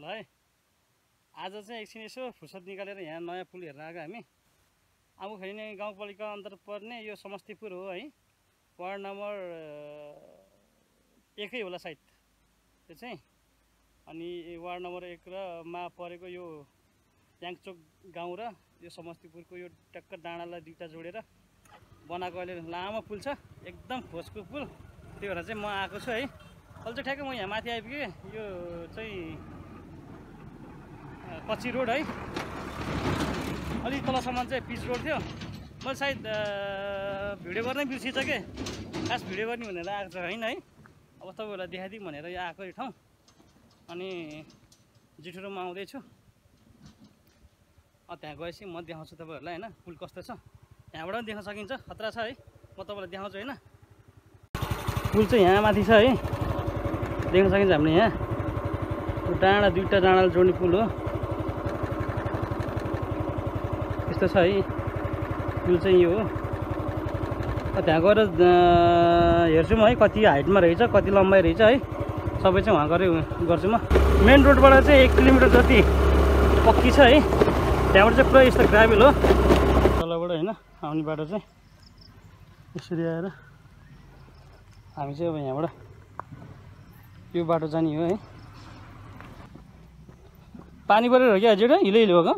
ल आज चाहिँ एकछिन यसो फुर्सद निकालेर यहाँ नयाँ पुल हेरेर आएको हामी। आम्बुखैरेनी गाउँपालिका अन्तर्गत पर्ने यो समस्तीपुर हो है। वार्ड नम्बर 1 होला सायद त्यो चाहिँ। अनि वार्ड नम्बर 1 र मा परेको यो यांचोक गाउँ र यो समस्तीपुरको यो टक्क डाँडालाई दुईटा जोडेर बनाएको अहिले लामो पुल छ, एकदम खोजको पुल। त्यही भएर चाहिँ म आएको छु है। अहिले चाहिँ ठ्याक्कै म यहाँ माथि आइपुगेँ। यो चाहिँ पछि रोड है, अलि तलसम्म चाहिँ पिच रोड थियो। मैले सायद भिडियो गर्नै बिर्सिन्छ के, खास भिडियो गर्ने भनेर आएको छ होइन है। अब तपाईँहरूलाई देखाइदिउँ भनेर यो आएको यो ठाउँ। अनि जिठुरोमा आउँदैछु, त्यहाँ गएपछि म देखाउँछु तपाईँहरूलाई होइन पुल कस्तो छ। यहाँबाट पनि देख्न सकिन्छ, खतरा छ है। म तपाईँलाई देखाउँछु होइन। पुल चाहिँ यहाँ माथि छ है, देख्न सकिन्छ हामीले। यहाँ डाँडा दुईवटा डाँडाले जोड्ने पुल हो, यस्तो छ है। पुल चाहिँ यो हो। त्यहाँ गएर हेर्छु म है कति हाइटमा रहेछ, कति लम्बाइ रहेछ है, सबै चाहिँ वहाँ गएर गर्छु म। मेन रोडबाट चाहिँ 1 किलोमिटर जति पक्की छ है। त्यहाँबाट चाहिँ पुरा यस्तो ग्राभेल हो। तलबाट होइन आउने बाटो चाहिँ यसरी आएर हामी चाहिँ अब यहाँबाट यो बाटो जाने हो है। पानी परेर हो क्या हजुर, हिलो हिलो भएको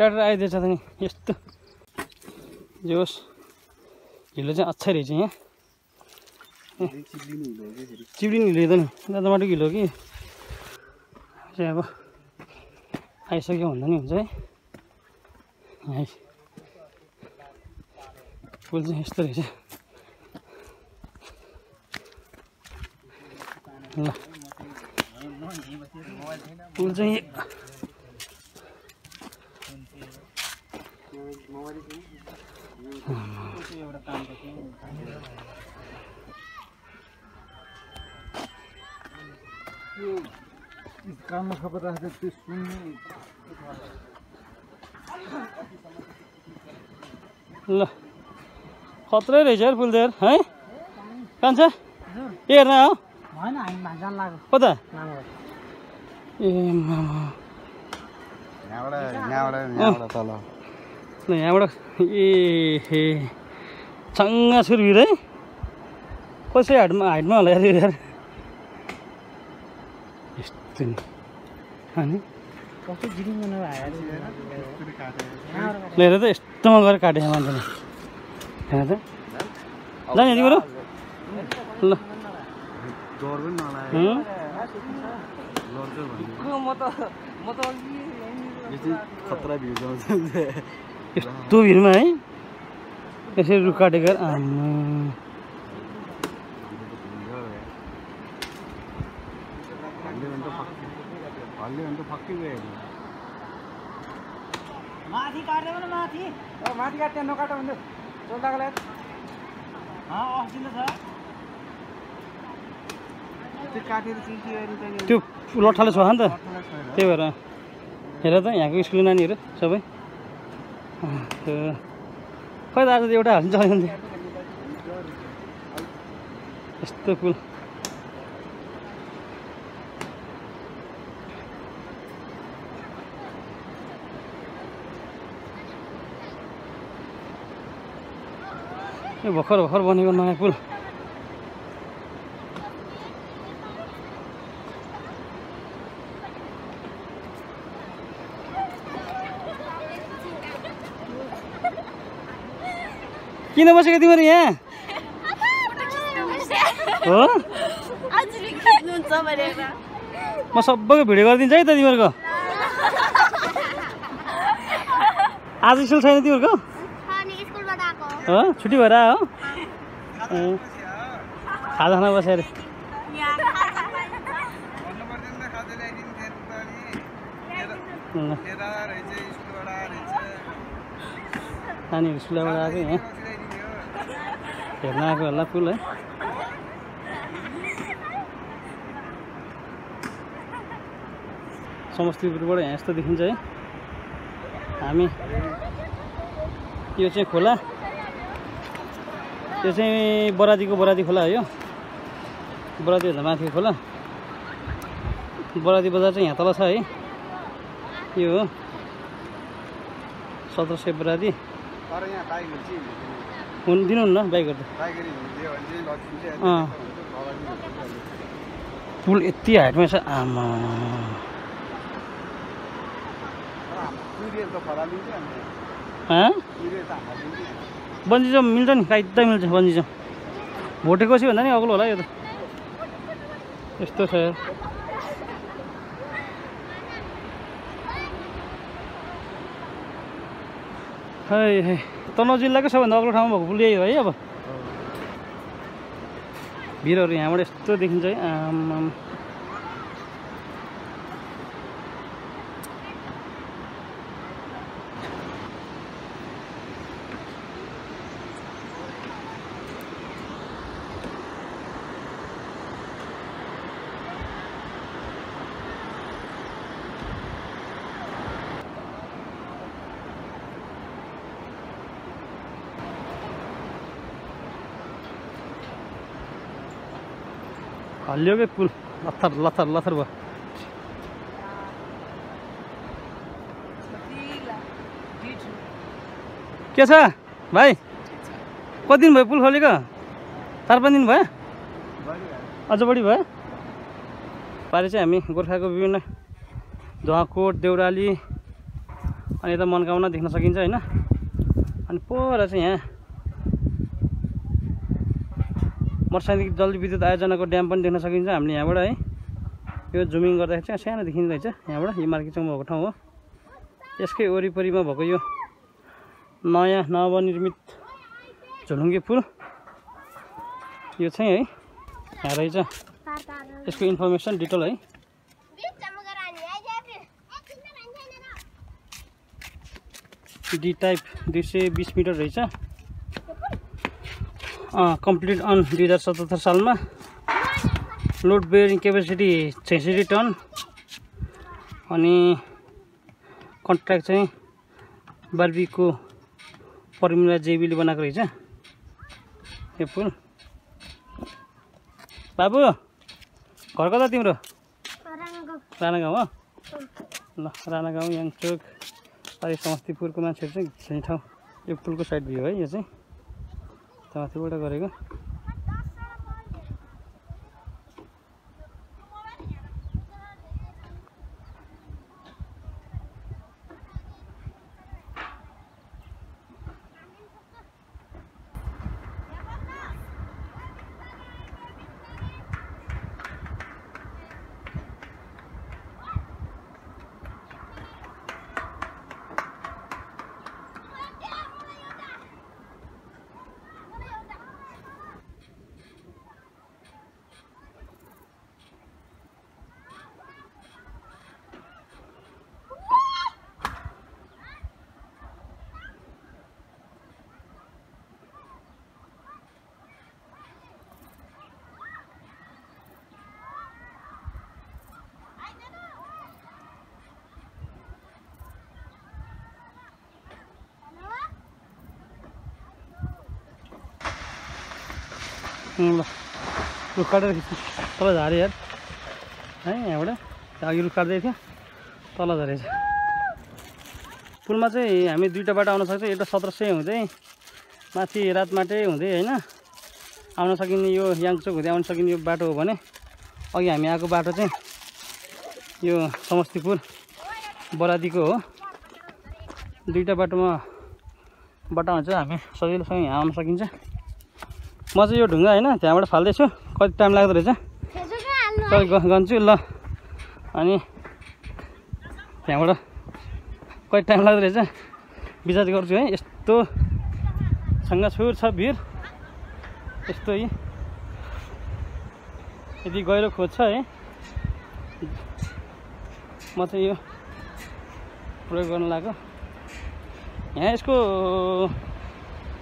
टाढो आइदिएछ त नि। यस्तो जे होस् हिलो चाहिँ अच्छा रहेछ। यहाँ चिप्लिने हिलो त नि दादामाटो हिलो कि अब आइसक्यो भन्दा नि हुन्छ है। पुल चाहिँ यस्तो रहेछ। पुल चाहिँ कानमा खबर राखेको त्यो सुन्ने ल खत्रै रहेछ यार पुल देर है। कान्छ ए हेर्न हो हैन, हामी भाजान लाग्यो कता ए मामा। यहाँबाट तल ल यहाँबाट ए छङ्गा सुरभिर है। कसै हाइटमा होला यार यस्तो नि अनि कस्तो जिरिङ नआयो ल हेर त यस्तोमा गएर काटे मान्छेले हेर त जाने तिम्रो ल डर पनि नलाग्यो लड्जो भन्नु म त अलि यति खतरा भिड जाउँछ यस्तो भिडमा है। यसरी रुख काटेको आमा माथि काट्यो भने माथि माथि काट्यो नकाट्यो भने चोल्दाको लागि असिलो छ। त्यो काटेर त्यो लट्ठाले छ नि त, त्यही भएर हेर त यहाँको स्कुल नानीहरू सबै खै त आज त एउटा हाल्नु चल्यो नि यस्तो पुल। यो भर्खर भर्खर बनेको नयाँ पुल। किन बसेको तिमीहरू यहाँ हो? म सबैको भिडियो गरिदिन्छु है त तिमीहरूको। आज स्कुल छैन तिमीहरूको? छुट्टी भएर आयो खाजाखाना बसेर नानीहरू स्कुलबाट आएको यहाँ हेर्न आएको होला पुल है। समस्तीपुरबाट यहाँ यस्तो देखिन्छ है। हामी यो चाहिँ खोला, त्यो चाहिँ बरातीको खोला हो। यो बरातीभन्दा माथिको खोला बरादी बजार चाहिँ यहाँ तल छ है, यो हो 1700 बरादी। तर यहाँ बाइक हुन दिनुहुन्न, बाइकहरु पुल यति हाइटमा छ। आमा बन्जी जम्प मिल्छ नि, काइदा मिल्छ बन्जी जम्प। भोटेको छ भन्दा नि अग्लो होला। यो त यस्तो छ है। तनहुँ जिल्लाको सबैभन्दा अग्लो ठाउँमा भएको पुल यही हो है। अब भिरहरू यहाँबाट यस्तो देखिन्छ है। आमाम हल्लियो के पुल लथर लथर लथर भयो। के छ भाइ, कति दिन भयो पुल खोलेको? 4-5 दिन भयो, अझ बढी भयो। पारि चाहिँ हामी गोर्खाको विभिन्न धुवाकोट, देउराली अनि यता मनकाउना देख्न सकिन्छ होइन। अनि पर चाहिँ यहाँ मर्सानीदेखि जलविद्युत आयोजनाको ड्याम पनि देख्न सकिन्छ हामीले यहाँबाट है। यो जुमिङ गर्दाखेरि चाहिँ सानो देखिँदै छ यहाँबाट। यो मार्केट चौकमा भएको ठाउँ हो। यसकै वरिपरिमा भएको यो नयाँ नवनिर्मित झोलुङ्गे पुल यो चाहिँ है यहाँ रहेछ। यसको इन्फर्मेसन डिटेल है। डी टाइप 220 मिटर रहेछ। कम्प्लिट अन 2077 साल में। Load bearing capacity 66 ton. Contract चाहिँ बार्बी को फर्मुला जेबीले बनाएको रहेछ यो पुल। बाबू घर कता तिम्रो? राणा गाउँ हो। ल राणा गाउँ याङचोक पारि समस्तीपुरको मान्छेहरु चाहिँ घुम्ने ठाउँ। यो पुलको साइड भ्यू है। यो चाहिँ माथिबाट गरेको। रुख काटेर तल झारे यार है। यहाँबाट अघि रुख काट्दै थियो, तल झरेछ। पुलमा चाहिँ हामी दुईवटा बाटो आउन सक्छ। एउटा 1700 हुँदै माथि रातमाटे हुँदै होइन आउन सकिने, यो याङचोक हुँदै आउन सकिने यो बाटो हो भने, अघि हामी आएको बाटो चाहिँ यो समस्तीपुर बरादीको हो। दुईवटा बाटोमा बाटो हुन्छ, हामी सजिलोसँग यहाँ आउन सकिन्छ। म चाहिँ यो ढुङ्गा होइन त्यहाँबाट फाल्दैछु। कति टाइम लाग्दो रहेछ गन्छु ल। अनि त्यहाँबाट कति टाइम लाग्दो रहेछ विचार गर्छु है। यस्तो छङ्गाछुर छ भिर, यस्तो है। यदि गहिरो खोज्छ है, म चाहिँ यो प्रयोग गर्न लाग्यो। यहाँ यसको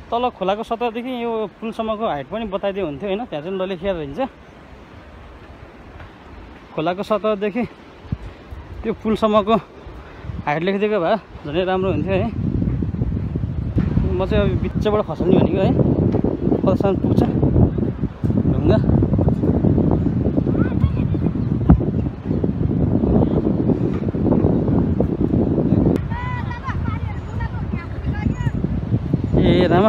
तल खोलाको सतहदेखि यो पुलसम्मको हाइट पनि बताइदियो हुन्थ्यो होइन। त्यहाँ चाहिँ लेखिएर हिँड्छ। खोलाको सतहदेखि त्यो पुलसम्मको हाइट लेखिदिएको भए झनै राम्रो हुन्थ्यो है। म चाहिँ अब बिचबाट खस्ने भनेको है। कतिसम्म पुग्छ ढुङ्गा हेरामा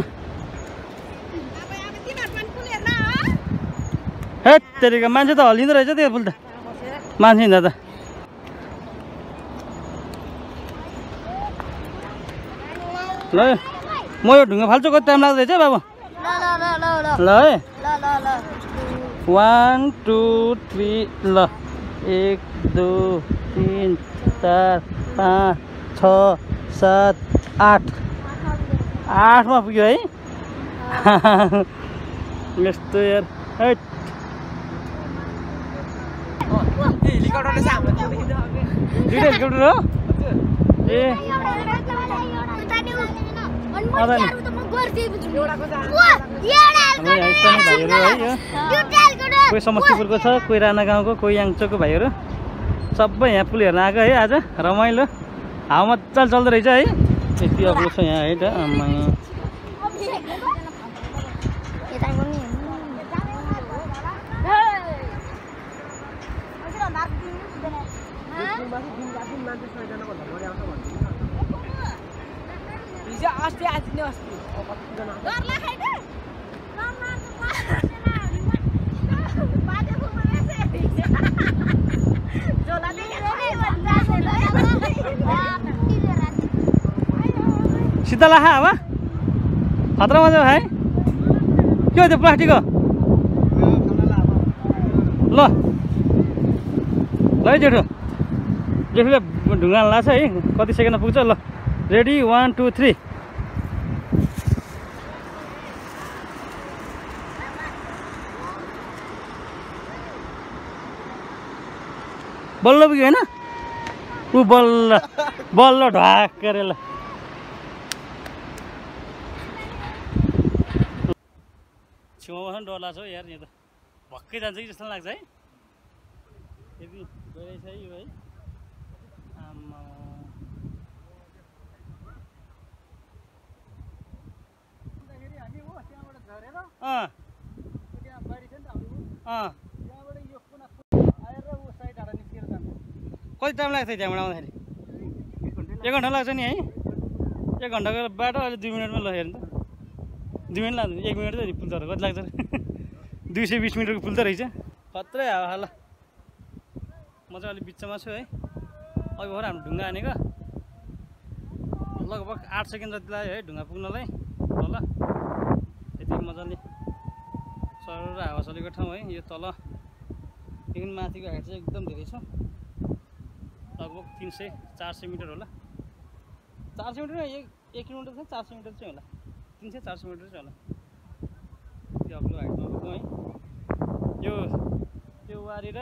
हेट तेरिका मान्छे त हल्लिँदो रहेछ त्यो फुल त मान्छे हिँड्दा त ल म यो ढुङ्गा फाल्छु कति टाइम लाग्दै छ बाबु ल है 1 2 3 ल 1 2 3 4 5 6 7 8 में पुग्यो हाई यो यार हट हेलिकप्टर हो ए कोई समस्तीपुर को कोई राणा गाँव को कोई यांचोक को भाई सब यहाँ पुल हेन आगे हाई आज रमाइल हावा मजा चलते रहे हाई ये अग्लो यहाँ हाई त सीधा लाखा हावा खतरा मजा भाई क्यों तो प्लास्टिक ल ल जेठो जेठोले ढुङ्गा लाछ है कति सेकेन्डमा पुग्छ ल रेडी 1 2 3 बल्ल पुग्यो हैन ऊ बल्ल बल्ल ढाकेर ल छेउमा पनि डर लाग्छ हौ यार यहाँ त भक्कै जान्छ कि जस्तो लाग्छ है यदि गइरहेछ है यो है आमा अन्तखेरि हामी हो त्यहाँबाट झरेर त्यहाँ बारी छ नि त हाम्रो त्यहाँबाट यो कुना आएर उ साइड हाडा निस्केर जान्छ कति टाइम लाग्छ त्यहाँबाट आउँदाखेरि 1 घण्टा लाग्छ नि है 1 घण्टाको बाटो अहिले 2 मिनेटमा ल हेर्नु त 2 मिनट लाग्छ 1 मिनट त पुल तर कति लाग्छ 220 मिटरको पुल त रहेछ खत्रै हावा ल म चाहिँ अलि बिचमा छु है अब भर हाम्रो ढुङ्गा हानेको लगभग 8 सेकेन्ड जति लाग्यो है ढुङ्गा पुग्नलाई तल यति मजाले सरर हावा चलेको ठाउँ है यो तल देखि माथिको हाइट चाहिँ एकदम धेरै छ लगभग 300-400 मिटर होला 400 मिटर 1 किलोमिटर छ 400 मिटर चाहिँ होला 300-400 मिटर चाहिँ होला त्यो अग्लो हाइटमा पुग्नु है यो त्यो वारी र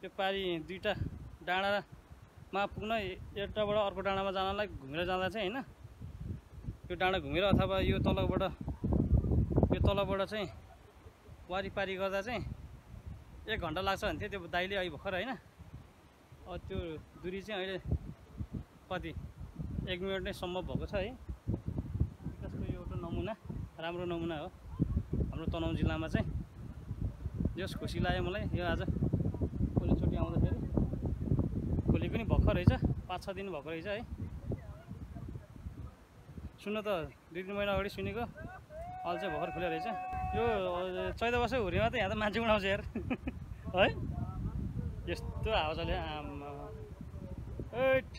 त्यो पारी दुईटा डाँडामा पुग्न एउटाबाट अर्को डाँडामा जानलाई घुमेर जाँदा चाहिँ हैन यो डाँडा घुमेर अथवा यो तलबाट चाहिँ वारीपारी गर्दा चाहिँ 1 घण्टा लाग्छ भन्थे त्यो दाइले अहिले भर्खर हैन त्यो दूरी चाहिँ अहिले कति 1 मिनेट नै सम्भव भएको छ है त्यसको एउटा नमुना राम्रो नमुना हो हाम्रो तनहुँ जिल्लामा चाहिँ जस खुसी लाग्यो मलाई यो आज पहिलोचोटि आउँदाखेरि भोलि पनि भर्खर रहेछ 5-6 दिन भर्खर रहेछ है सुन्नु त 2-3 महिना अगाडि सुनेको अहिले चाहिँ भर्खर खुले रहेछ यो 14 वर्ष हुरीमा त यहाँ त मान्छे उडाउँछ यार है यस्तो हावा चल्यो आमा हैट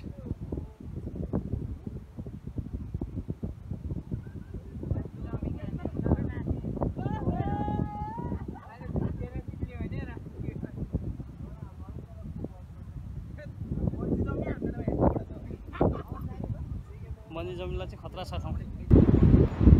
बन्दी जमिनलाई चाहिँ खतरा छ ठाउँ